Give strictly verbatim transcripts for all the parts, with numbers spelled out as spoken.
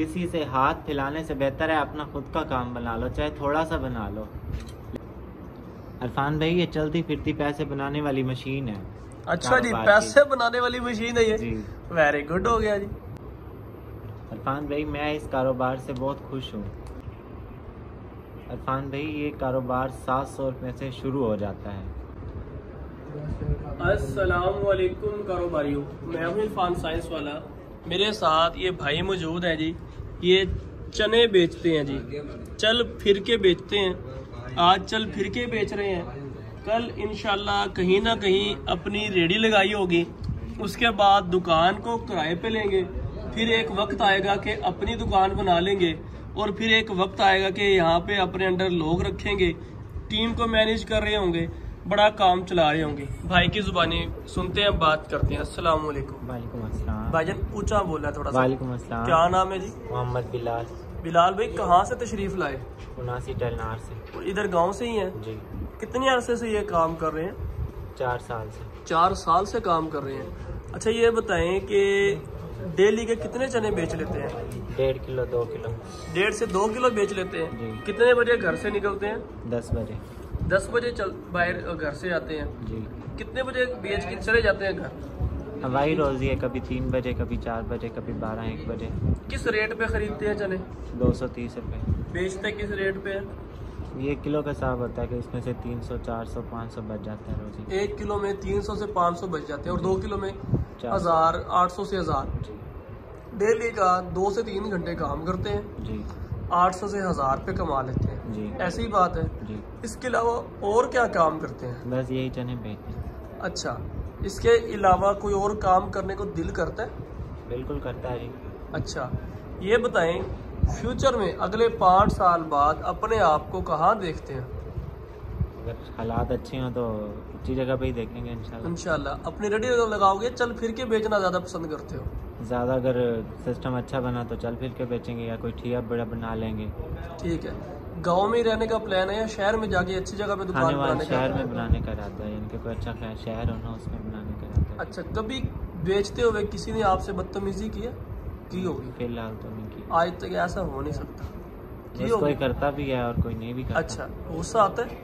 किसी से हाथ फैलाने से बेहतर है अपना खुद का काम बना लो, चाहे थोड़ा सा बना लो। इरफान भाई ये चलती फिरती पैसे बनाने वाली मशीन है। अच्छा जी, पैसे बनाने वाली मशीन है ये, वेरी गुड हो गया जी। इरफान भाई मैं इस कारोबार से बहुत खुश हूँ। इरफान भाई ये कारोबार सात सौ रुपये से शुरू हो जाता है। अस्सलाम वालेकुम कारोबारियों, मैं हूँ इरफान साइंस वाला। मेरे साथ ये भाई मौजूद हैं जी, ये चने बेचते हैं जी, चल फिर के बेचते हैं। आज चल फिर के बेच रहे हैं, कल इंशाल्लाह कहीं ना कहीं अपनी रेडी लगाई होगी, उसके बाद दुकान को किराए पे लेंगे। फिर एक वक्त आएगा कि अपनी दुकान बना लेंगे, और फिर एक वक्त आएगा कि यहाँ पे अपने अंडर लोग रखेंगे, टीम को मैनेज कर रहे होंगे, बड़ा काम चला रहे होंगे। भाई की जुबानी सुनते हैं, बात करते हैं। अस्सलाम वालेकुम। वालेकुम अस्सलाम। भाईजान ऊंचा बोलना थोड़ा सा। वालेकुम अस्सलाम। क्या नाम है जी? मोहम्मद बिलाल। बिलाल भाई कहाँ से तशरीफ लाए? उनासी टलनार से। इधर गाँव से ही है जी। कितने अरसे से ये काम कर रहे हैं? चार साल से। चार साल से काम कर रहे हैं। अच्छा ये बताएं कि डेली के कितने चने बेच लेते हैं? डेढ़ किलो, दो किलो। डेढ़ से दो किलो बेच लेते हैं। कितने बजे घर से निकलते हैं? दस बजे। दस बजे चल बाहर घर से आते हैं जी। कितने बजे बेच के चले जाते हैं घर? हवाई रोजी है, कभी तीन बजे, कभी चार बजे, कभी बारह एक बजे। किस रेट पे खरीदते हैं चने? दो सौ तीस रुपये। बेचते किस रेट पे? ये किलो का हिसाब होता है कि इसमें से तीन सौ, चार सौ, पाँच सौ बच जाता है रोजी। एक किलो में तीन सौ से पाँच सौ बच जाते हैं, और दो किलो में हजार, आठ सौ से हजार। डेली का दो से तीन घंटे काम करते हैं जी, आठ सौ से हजार पे कमा लेते हैं जी। ऐसी ही बात है जी। इसके अलावा और क्या काम करते हैं? बस यही चने बेचते हैं। अच्छा, इसके अलावा कोई और काम करने को दिल करता है? बिल्कुल करता है जी। अच्छा ये बताएं फ्यूचर में अगले पाँच साल बाद अपने आप को कहाँ देखते हैं? अगर हालात अच्छे हों तो अच्छी जगह पे ही देखेंगे इंशाल्लाह। इंशाल्लाह अपनी रेडी लगाओगे। चल फिर के बेचना ज़्यादा पसंद करते हो? ज़्यादा अगर सिस्टम अच्छा बना तो चल फिर के बेचेंगे, या कोई ठिया बड़ा बना लेंगे। ठीक है, गाँव में ही रहने का प्लान है या शहर में जाके अच्छी जगह पे दुकान बनाने? शहर में बनाने का रहता है, इनके कोई अच्छा शहर होना उसमें बनाने का रहता है। अच्छा, कभी बेचते हुए किसी ने आपसे बदतमीजी किया की होगी? फिलहाल तो नहीं की, आज तक ऐसा हो नहीं सकता। कोई करता भी है और कोई नहीं भी करता। अच्छा, गुस्सा आता है?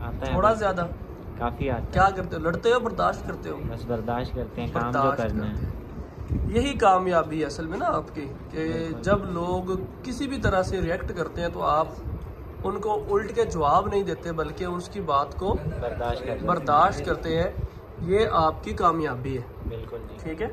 आता है, थोड़ा ज्यादा, काफी आता है। क्या करते हो, लड़ते हो, बर्दाश्त करते हो? बस बर्दाश्त करते हैं, काम जो करना है। यही कामयाबी असल में ना आपकी, कि जब लोग किसी भी तरह से रिएक्ट करते हैं तो आप उनको उल्ट के जवाब नहीं देते, बल्कि उसकी बात को बर्दाश्त करते हैं। ये आपकी कामयाबी है। बिल्कुल ठीक है।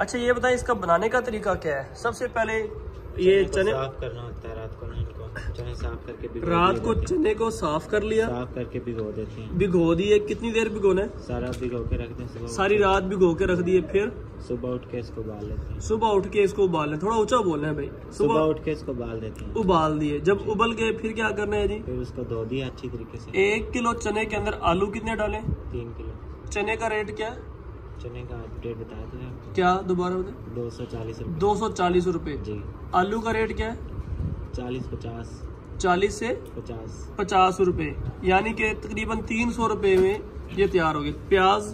अच्छा ये बताएं इसका बनाने का तरीका क्या है? सबसे पहले ये चने साफ करना होता है, रात को ना इनको चने साफ करके भिगो, रात को चने को साफ कर लिया, साफ करके भिगो देते हैं। भिगो दिए, कितनी देर भिगोना है? सारा भिगो के रख दें, सारी रात भिगो के रख दिए। फिर सुबह उठ के इसको उबाल लेते हैं। सुबह उठ के इसको उबाल लें, थोड़ा ऊंचा बोलना है भाई। सुबह उठ के इसको उबाल देते हैं। उबाल दिए, जब उबल गए फिर क्या करना है जी? फिर उसको धो दिया अच्छी तरीके से। एक किलो चने के अंदर आलू कितने डालें? तीन किलो। चने का रेट क्या है? चने का रेट बताया था आपको? क्या दोबारा बताए? दो सौ चालीस रुपये। दो सौ चालीस रुपये जी। आलू का रेट क्या है? चालीस पचास। चालीस से पचास पचास रुपये, यानी कि तकरीबन तीन सौ रुपये में ये तैयार हो गए। प्याज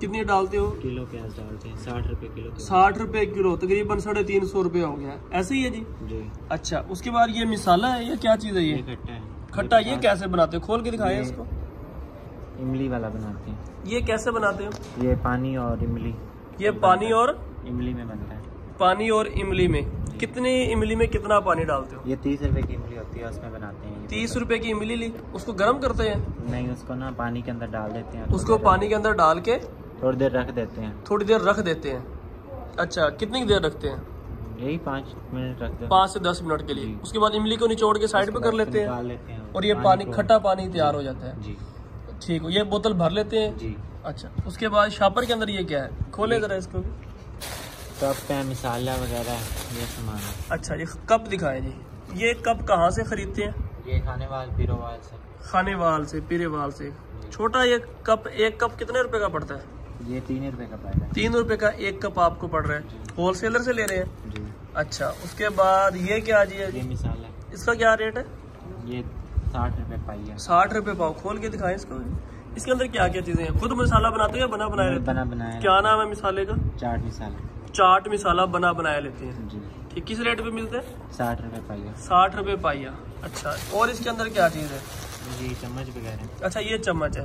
कितनी डालते हो? किलो प्याज डालते हैं, साठ रुपये किलो। साठ रुपये किलो, तकरीबन साढ़े तीन सौ रुपये हो गया। ऐसे ही है जी जी। अच्छा उसके बाद ये मिसाला है, ये क्या चीज़ है? ये खट्टा है। खट्टा ये कैसे बनाते हो? खोल के दिखाए इसको। इमली वाला बनाते हैं। ये कैसे बनाते हो? ये पानी और इमली। ये पानी और इमली में बनता है। पानी और इमली में कितनी इमली में कितना पानी डालते हो? ये तीस रुपए की इमली होती है, उसमें बनाते हैं। तीस रुपए की इमली ली, उसको गर्म करते हैं? नहीं, उसको ना पानी के अंदर डाल देते हैं। उसको पानी के अंदर डाल के थोड़ी देर रख देते हैं। थोड़ी देर रख देते हैं। अच्छा कितनी देर रखते हैं? यही पाँच मिनट रखते हैं, पाँच से दस मिनट के लिए। उसके बाद इमली को निचोड़ के साइड पे कर लेते हैं, और ये पानी, खट्टा पानी तैयार हो जाता है। ठीक हो, ये बोतल भर लेते हैं जी। अच्छा उसके बाद शापर के अंदर ये क्या है? खोले जरा इसको भी। कप है, मिसाला वगैरह ये सामान। अच्छा ये कप दिखाएं जी। ये कप कहाँ से खरीदते हैं? ये खानेवाल पीरेवाल से। खानेवाल से, पीरेवाल से। छोटा ये कप, एक कप कितने रुपए का पड़ता है? ये तीन रुपए का पड़ता है। तीन रुपए का एक कप आपको पड़ रहा है, होल सेलर से ले रहे हैं जी। अच्छा उसके बाद ये क्या जी? ये मिसाला। इसका क्या रेट है? ये साठ रुपए पाई है। साठ रुपए पाव। खोल के दिखाएं इसको। इसके अंदर क्या क्या चीजें हैं? खुद मसाला बनाते हो या बना बनाया? बना बनाया। क्या नाम है मिसाले का? चाट मिसाला। चाट मिसाला बना बनाया लेते हैं जी। ये किस रेट पे मिलता है? साठ रुपए पाइया। साठ रुपए पाइया। अच्छा, और इसके अंदर क्या चीज़ है? ये चम्मच वगैरह। अच्छा, ये चम्मच है।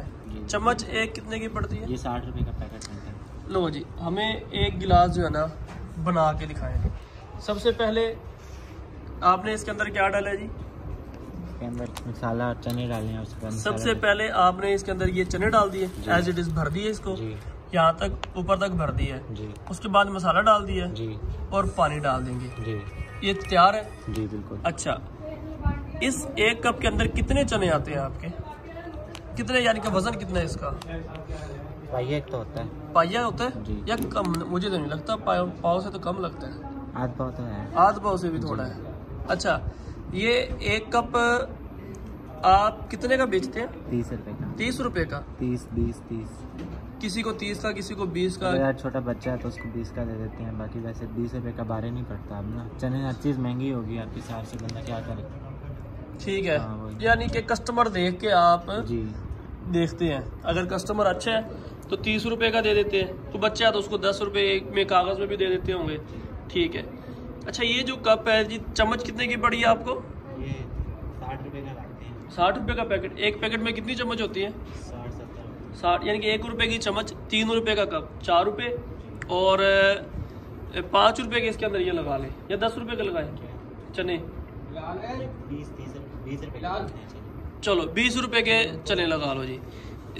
चम्मच एक कितने की पड़ती है? ये साठ रुपए का पैकेट मिलता है। लो जी, हमें एक गिलास जो है ना बना के दिखाएंगे। सबसे पहले आपने इसके अंदर क्या डाला जी? इसके अंदर मसाला, चने डाले हैं उसके अंदर। सबसे पहले आपने इसके अंदर ये चने डाल दिए, एज इट इज भर दिए इसको, यहाँ तक ऊपर तक भर दिया है जी। उसके बाद मसाला डाल दिया है जी। और पानी डाल देंगे जी। ये तैयार है जी, बिल्कुल। अच्छा, इस एक कप के अंदर कितने चने आते हैं आपके? कितने, यानी कि वजन कितना है इसका? पाइया तो होता है। पाइया होता है जी। या कम? मुझे तो नहीं लगता, पाव से तो कम लगता है। आध पाव तो है, आध पाव से भी थोड़ा है। अच्छा, ये एक कप आप कितने का बेचते हैं? तीस रुपए का। तीस रुपए का? तीस, बीस, तीस। किसी को तीस का, किसी को बीस का। यार छोटा बच्चा है तो उसको बीस का दे देते हैं, बाकी वैसे बीस रुपए का बारे नहीं पड़ता अब ना। चने हर चीज़ महंगी होगी आपके हिसाब से, बंदा क्या करे। ठीक है, यानी कि कस्टमर देख के आप जी देखते हैं। अगर कस्टमर अच्छा है तो तीस रुपए का दे देते हैं, तो बच्चा है तो उसको दस रुपए में कागज़ में भी दे देते होंगे। ठीक है। अच्छा, ये जो कप है जी, चम्मच कितने की पड़ी है आपको? ये साठ रुपये का रखते हैं। साठ रुपये का पैकेट। एक पैकेट में कितनी चम्मच होती है? साठ, यानी कि एक रुपये की चम्मच, तीन रुपये का कप, चार रुपये और पाँच रुपये के इसके अंदर ये लगा लें, या दस रुपये का लगाए चने। चलो बीस रुपये के चने लगा लो जी।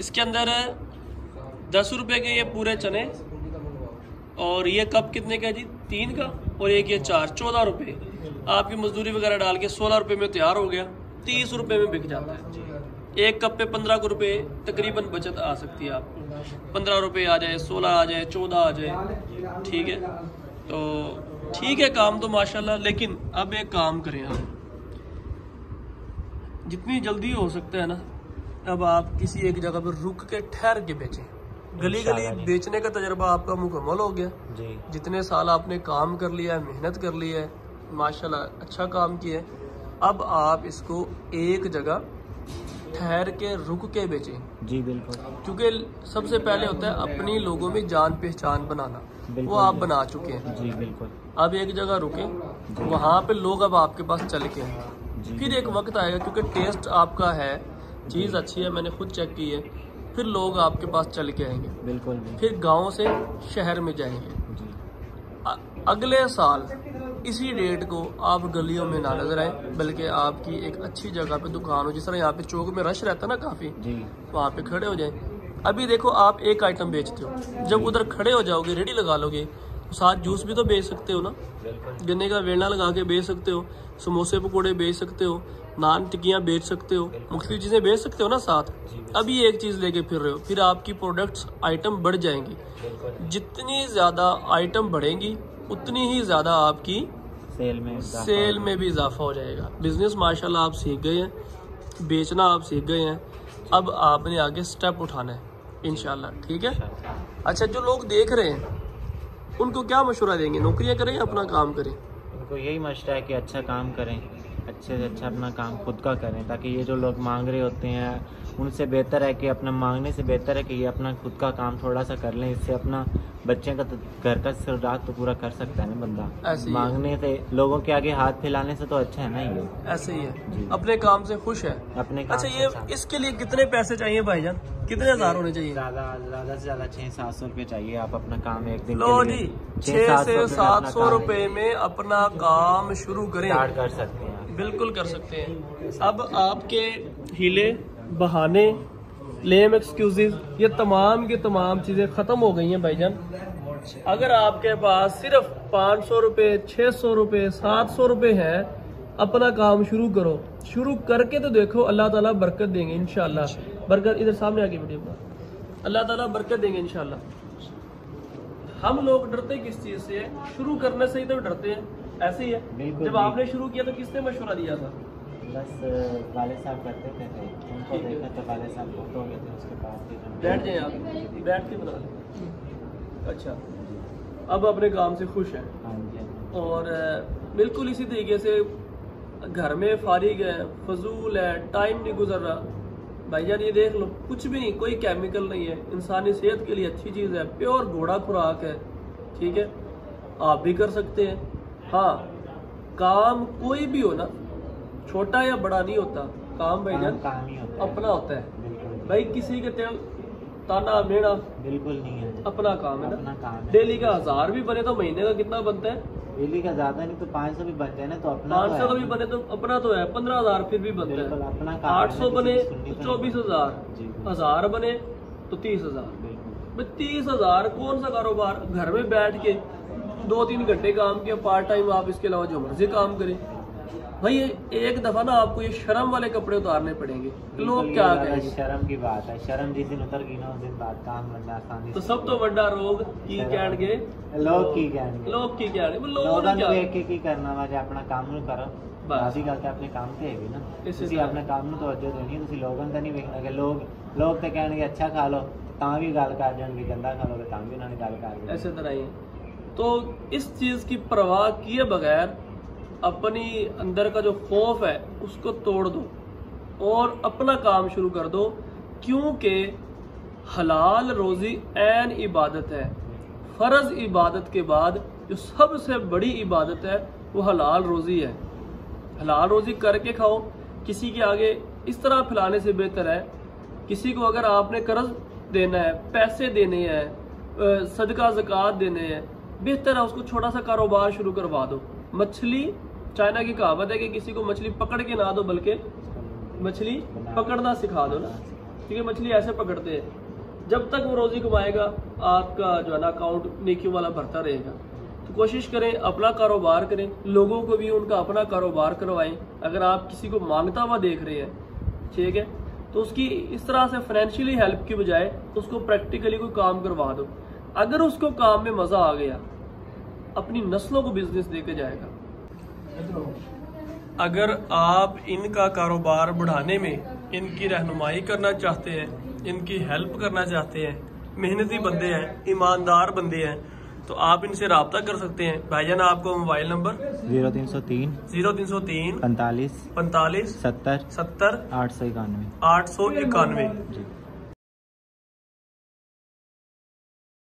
इसके अंदर दस रुपये के ये पूरे चने, और ये कप कितने का है जी? तीन का, और एक ये चार, चौदह रुपये। आपकी मजदूरी वगैरह डाल के सोलह रुपये में तैयार हो गया, तीस रुपये में बिक जाता है। एक कप पे पंद्रह को रुपये तकरीबन बचत आ सकती है आपको। पंद्रह रुपये आ जाए, सोलह आ जाए, चौदह आ जाए। ठीक है, तो ठीक है काम तो माशाल्लाह। लेकिन अब एक काम करें आप, जितनी जल्दी हो सकता है ना, अब आप किसी एक जगह पर रुक के ठहर के बेचें। गली गली बेचने का तजर्बा आपका मुकम्मल हो गया जी। जितने साल आपने काम कर लिया है, मेहनत कर ली है, माशाल्लाह अच्छा काम किया है। अब आप इसको एक जगह ठहर के रुक के बेचें जी, बिल्कुल। क्योंकि सबसे पहले होता है अपनी लोगों में जान पहचान बनाना, वो आप बना चुके हैं जी, बिल्कुल। अब एक जगह रुकें, वहाँ पे लोग अब आपके पास चल के हैं। फिर एक वक्त आएगा, क्योंकि टेस्ट आपका है, चीज़ अच्छी है, मैंने खुद चेक की है, फिर लोग आपके पास चल के आएंगे, बिल्कुल। फिर गाँव से शहर में जाएंगे। अगले साल इसी डेट को आप गलियों में ना नजर आए, बल्कि आपकी एक अच्छी जगह पे दुकान हो, जिस तरह यहाँ पे चौक में रश रहता है ना काफ़ी, वहाँ पे खड़े हो जाए। अभी देखो आप एक आइटम बेचते हो, जब उधर खड़े हो जाओगे, रेडी लगा लोगे, साथ जूस भी तो बेच सकते हो ना, गन्ने का वेलना लगा के बेच सकते हो, समोसे पकौड़े बेच सकते हो, नान टिक्कियाँ बेच सकते हो, मुख्तलिफ चीज़ें बेच सकते हो ना साथ। अभी एक चीज़ लेके फिर रहे हो, फिर आपकी प्रोडक्ट्स आइटम बढ़ जाएंगी। जितनी ज़्यादा आइटम बढ़ेंगी, उतनी ही ज़्यादा आपकी सेल में सेल में भी इजाफा हो जाएगा। बिज़नेस माशाल्लाह आप सीख गए हैं, बेचना आप सीख गए हैं, अब आपने आगे स्टेप उठाना है इंशाल्लाह। ठीक है। अच्छा, जो लोग देख रहे हैं उनको क्या मशवरा देंगे? नौकरियां करें या अपना काम करें? उनको यही मशवरा है कि अच्छा काम करें, अच्छे से अच्छा अपना काम खुद का करें, ताकि ये जो लोग मांग रहे होते हैं उनसे बेहतर है कि अपना, मांगने से बेहतर है कि ये अपना खुद का काम थोड़ा सा कर लें। इससे अपना बच्चे का, घर का रात तो पूरा कर सकता है ना बंदा। मांगने से, लोगों के आगे हाथ फैलाने से तो अच्छा है ना ये। ऐसे ही है, अपने काम से खुश है अपने काम। अच्छा, ये इसके लिए कितने पैसे चाहिए भाईजान? कितने हजार होने चाहिए? ज्यादा से ज्यादा छह सात सौ रूपये चाहिए। आप अपना काम एक दिन, लो जी, छह से सात सौ रूपये में अपना काम शुरू करें। कर सकते हैं, बिल्कुल कर सकते हैं। अब आपके हीले, बहाने, लेम एक्सक्यूजेज, ये तमाम के तमाम चीज़ें ख़त्म हो गई हैं भाईजान। अगर आपके पास सिर्फ पाँच सौ रुपये, छः सौ रुपये, सात सौ रुपये हैं, अपना काम शुरू करो। शुरू करके तो देखो, अल्लाह ताला बरकत देंगे इंशाल्लाह। बरकत इधर सामने आके वीडियो पर, अल्लाह ताला बरकत देंगे इंशाल्लाह। हम लोग डरते किस चीज़ से? शुरू करने से ही तो डरते हैं। ऐसे ही है, जब आपने शुरू किया तो किसने मशवरा दिया था? बस वाले साहब करते थे, उनको देखा तो वाले साहब बहुत हो गए थे, उसके पास बैठ जाए आप, बैठ के बना लें। अच्छा, अब अपने काम से खुश हैं। हाँ जी। और बिल्कुल इसी तरीके से घर में फारिग है, फजूल है, टाइम नहीं गुजर रहा भाईजान। ये देख लो, कुछ भी नहीं, कोई केमिकल नहीं है, इंसानी सेहत के लिए अच्छी चीज़ है, प्योर घोड़ा खुराक है। ठीक है, आप भी कर सकते हैं। हाँ, काम कोई भी हो ना, छोटा या बड़ा नहीं होता, काम भाईजान अपना होता है भाई। किसी के तेल ताना मेड़ा बिल्कुल नहीं है, अपना काम है ना। डेली का हजार भी बने तो महीने का कितना बनता है? डेली का ज्यादा नहीं तो पाँच सौ भी बनते हैं ना, तो अपना पाँच सौ का भी बने तो अपना तो है। पंद्रह हजार फिर भी बनता है। आठ सौ बने तो चौबीस हजार, हजार बने तो तीस हजार। तीस हजार कौन सा कारोबार? घर में बैठ के दो तीन घंटे काम किया पार्ट टाइम, आप इसके अलावा जो मर्जी काम करें भाई। एक दफा ना आपको ये शर्म वाले कपड़े उतारने पड़ेंगे। लोग क्या कहेंगे? शर्म की बात है, शर्म जिस दिन उतर गई ना उस दिन बात काम बनना आसानी। तो सब तो बड़ा रोग की कहणगे, लोग की कहणगे, लोग की कहणगे, लोग ने देख के की करना वाजे अपना काम नु करो। बाजी गल ते अपने काम ते हैगी ना, ਤੁਸੀਂ अपने काम नु तवज्जो देनी। ਤੁਸੀਂ ਲੋਕਾਂ ਦਾ ਨਹੀਂ ਵੇਖਣਾ ਕਿ ਲੋਕ ਲੋਕ ਤੇ ਕਹਿਣਗੇ अच्छा खा लो ਤਾਂ ਵੀ ਗੱਲ ਕਰ ਜਾਣਗੇ, गंदा खा लो ਤਾਂ ਵੀ ਉਹਨਾਂ ਨੇ ਗੱਲ ਕਰ ਜਾਣਗੇ। ऐसे तरह ही तो इस चीज़ की परवाह किए बगैर अपनी अंदर का जो खौफ है उसको तोड़ दो और अपना काम शुरू कर दो, क्योंकि हलाल रोज़ी ऐन इबादत है। फ़र्ज़ इबादत के बाद जो सबसे बड़ी इबादत है वो हलाल रोज़ी है। हलाल रोज़ी करके खाओ, किसी के आगे इस तरह फैलाने से बेहतर है। किसी को अगर आपने कर्ज देना है, पैसे देने हैं, सदका ज़कात देने हैं, बेहतर है उसको छोटा सा कारोबार शुरू करवा दो। मछली, चाइना की कहावत है कि किसी को मछली पकड़ के ना दो बल्कि मछली पकड़ना सिखा दो ना, क्योंकि मछली ऐसे पकड़ते हैं। जब तक वो रोज़ी कमाएगा आपका जो है ना अकाउंट नेकी वाला भरता रहेगा। तो कोशिश करें अपना कारोबार करें, लोगों को भी उनका अपना कारोबार करवाएं। अगर आप किसी को मांगता हुआ देख रहे हैं, ठीक है, तो उसकी इस तरह से फाइनेंशियली हेल्प की बजाय उसको प्रैक्टिकली कोई काम करवा दो। अगर उसको काम में मज़ा आ गया अपनी नस्लों को बिजनेस देके जाएगा। अगर आप इनका कारोबार बढ़ाने में इनकी रहनुमाई करना चाहते हैं, इनकी हेल्प करना चाहते हैं, मेहनती बंदे हैं, ईमानदार बंदे हैं, तो आप इनसे रब्ता कर सकते हैं। भाईजान आपको मोबाइल नंबर जीरो तीन सौ तीन जीरो तीन सौ तीन पैंतालीस पैंतालीस सत्तर सत्तर आठ सौ इक्यानवे आठ सौ इक्यानवे